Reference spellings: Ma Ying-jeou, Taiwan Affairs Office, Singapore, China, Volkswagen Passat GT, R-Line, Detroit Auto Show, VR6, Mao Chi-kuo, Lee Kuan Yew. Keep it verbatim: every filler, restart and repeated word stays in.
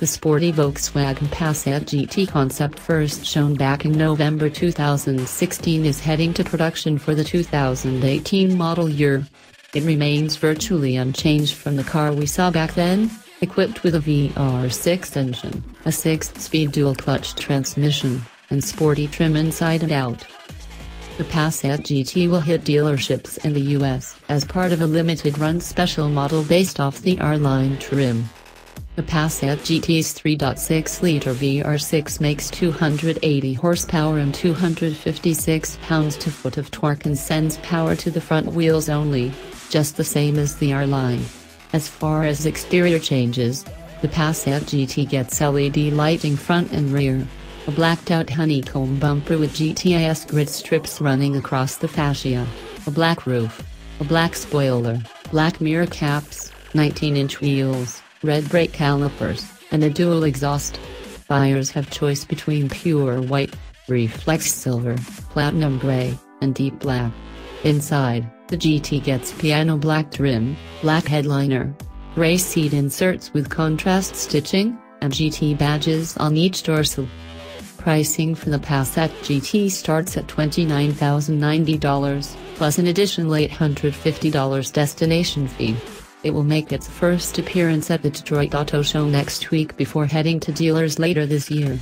The sporty Volkswagen Passat G T concept, first shown back in November two thousand sixteen, is heading to production for the two thousand eighteen model year. It remains virtually unchanged from the car we saw back then, equipped with a V R six engine, a six-speed dual-clutch transmission, and sporty trim inside and out. The Passat G T will hit dealerships in the U S as part of a limited-run special model based off the R-Line trim. The Passat G T's three point six liter V R six makes two hundred eighty horsepower and two hundred fifty-six pounds-to-foot of torque and sends power to the front wheels only, just the same as the R-Line. As far as exterior changes, the Passat G T gets L E D lighting front and rear, a blacked-out honeycomb bumper with G T A S grid strips running across the fascia, a black roof, a black spoiler, black mirror caps, nineteen inch wheels, red brake calipers, and a dual exhaust. Buyers have choice between pure white, reflex silver, platinum gray, and deep black. Inside, the G T gets piano black trim, black headliner, gray seat inserts with contrast stitching, and G T badges on each dorsal. Pricing for the Passat G T starts at twenty-nine thousand ninety dollars, plus an additional eight hundred fifty dollars destination fee. It will make its first appearance at the Detroit Auto Show next week before heading to dealers later this year.